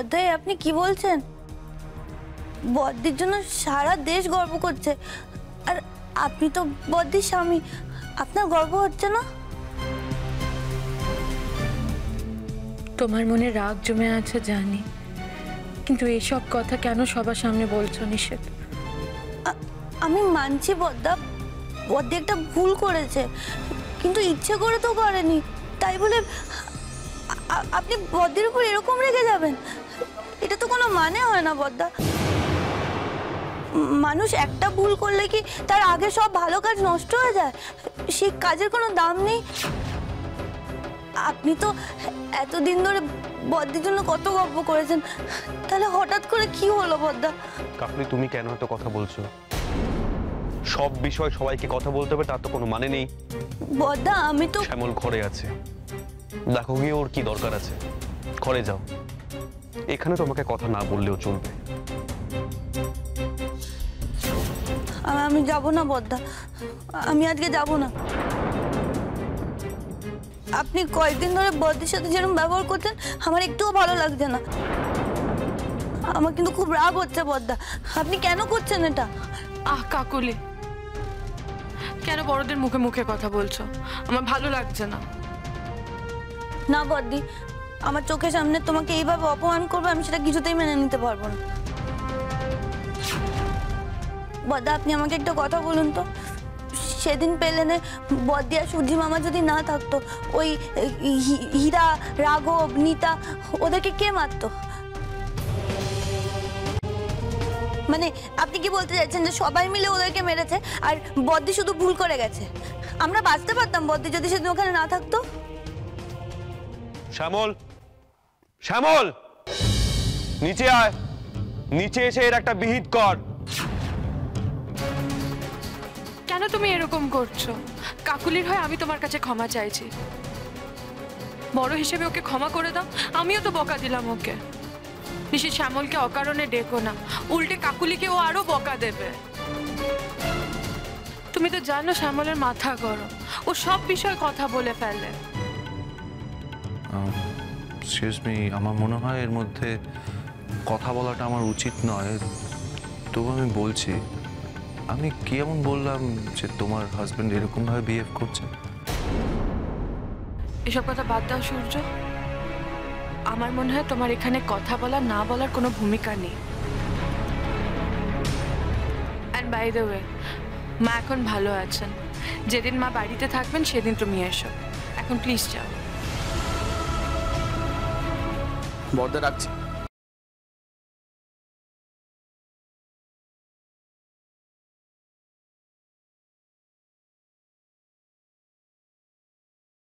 মহোদয় আপনি কি বলছেন? বদ্দির জন্য সারা দেশ গর্ব করছে, আর আপনি তো বদ্দির স্বামী, আপনার গর্ব হচ্ছে না? তোমার মনে রাগ জমে আছে জানি, কিন্তু এইসব কথা কেন সবার সামনে বলছো নিষেধ? আমি মানছি বদ্দা, বদ্দি একটা ভুল করেছে, কিন্তু ইচ্ছে করে তো করেনি। তাই বলে আপনি বদ্দির উপর এরকম রেগে যাবেন, এটা তো কোনো মানে হয় না বদ্দা। মানুষ একটা ভুল করলে কি তার আগে সব ভালো কাজ নষ্ট হয়ে যায়? সেই কাজের কোনো দাম নেই। আপনি তো এতদিন ধরে বদ্দির জন্য কত গর্ব করেছেন, তাহলে হঠাৎ করে কি হলো বদ্দা? কাকলি তুমি কেন এত কথা বলছো? সব বিষয় সবাইকে কথা বলতে হবে তার তো কোনো মানে নেই বদ্দা। আমি তো শ্যামল ঘরে আছে, দেখো গিয়ে ওর কি দরকার আছে, ঘরে যাও। এখানে তোমাকে কথা না বললেও চলবে। আমি যাব না বদ্দা, আমি আজকে যাব না। আপনি কয়েকদিন ধরে বদ্দির সাথে যেরকম ব্যবহার করছেন আমার একটুও ভালো লাগছে না, আমার কিন্তু খুব রাগ হচ্ছে বদ্দা। আপনি কেন করছেন এটা? আহ কাকলি, কেন বড়দের মুখে মুখে কথা বলছো? আমার ভালো লাগছে না। না বদ্দি, আমার চোখের সামনে তোমাকে এইভাবে অপমান করবে আমি সেটা কিছুতেই মেনে নিতে পারবো না। বদ্দা আপনি আমাকে একটা কথা বলুন তো, সেদিন পেলেনে বদ্দি আর সূর্যি মামা যদি না থাকতো, ওই হীরা, রাঘব, নিতা ওদেরকে কে মারতো? মানে আপনি কি বলতে চাইছেন যে সবাই মিলে ওদেরকে মেরেছে আর বদ্দি শুধু ভুল করে গেছে? আমরা বাঁচতে পারতাম বদ্দি যদি সেদিন ওখানে না থাকতো। শ্যামল, শ্যামল নিচে আয়, নিচে এসে এর একটা বিহিত কর। কেন তুমি এরকম করছো? কাকুলির হয় আমি তোমার কাছে ক্ষমা চাইছি, বড় হিসেবে ওকে ক্ষমা করে দাও। আমিও তো বকা দিলাম ওকে। নিশ্চয় শ্যামলকে অকারণে ডেকো না, উল্টে কাকুলিকে ও আরো বকা দেবে। তুমি তো জানো শ্যামলের মাথা গরম, ও সব বিষয়ে কথা বলে ফেলে। এক্সকিউজ মি, আমার মনে হয় এর মধ্যে কথা বলাটা আমার উচিত নয়, তবু আমি বলছি। আমি কি এমন বললাম যে তোমার হাজবেন্ড এরকম ভাবে বিহেভ করছে? এসব কথা বাদ দাও সূর্য, আমার মনে হয় তোমার এখানে কথা বলা না বলার কোনো ভূমিকা নেই। আর বাই দ্য ওয়ে, মা এখন ভালো আছেন, যেদিন মা বাড়িতে থাকবেন সেদিন তুমি এসো, এখন প্লিজ যাও। বর্দা রাখছি।